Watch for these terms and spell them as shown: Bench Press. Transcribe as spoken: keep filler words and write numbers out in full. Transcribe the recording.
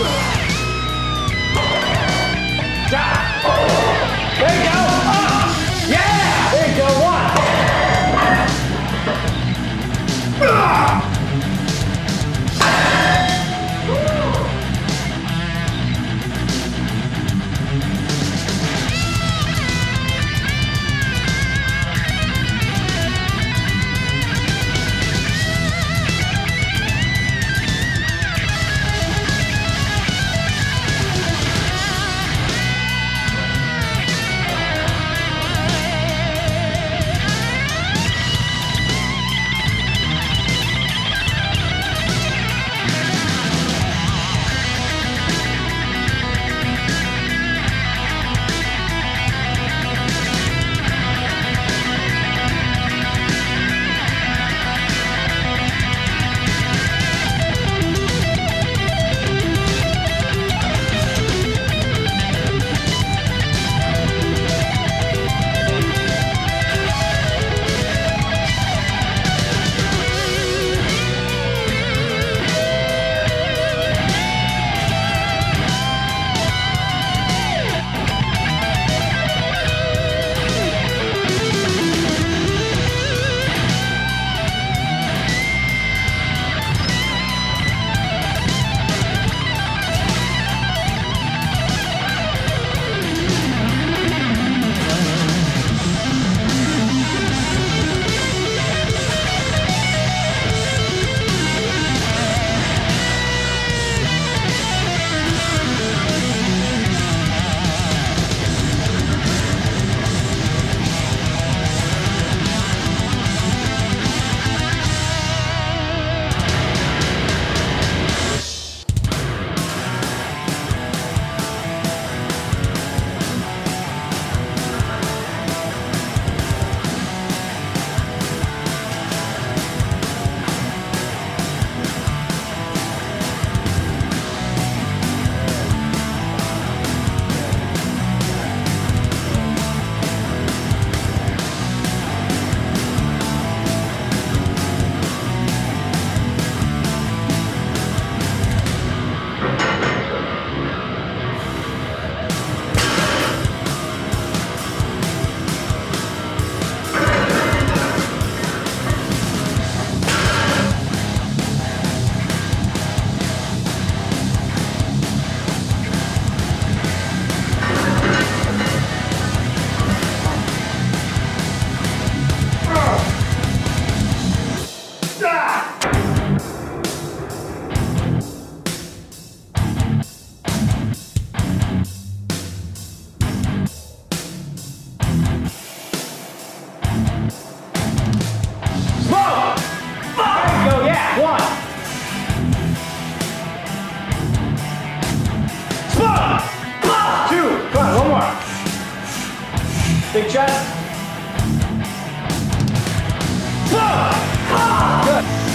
There you go. Up. Yeah. There you go. One. Big chest. Good.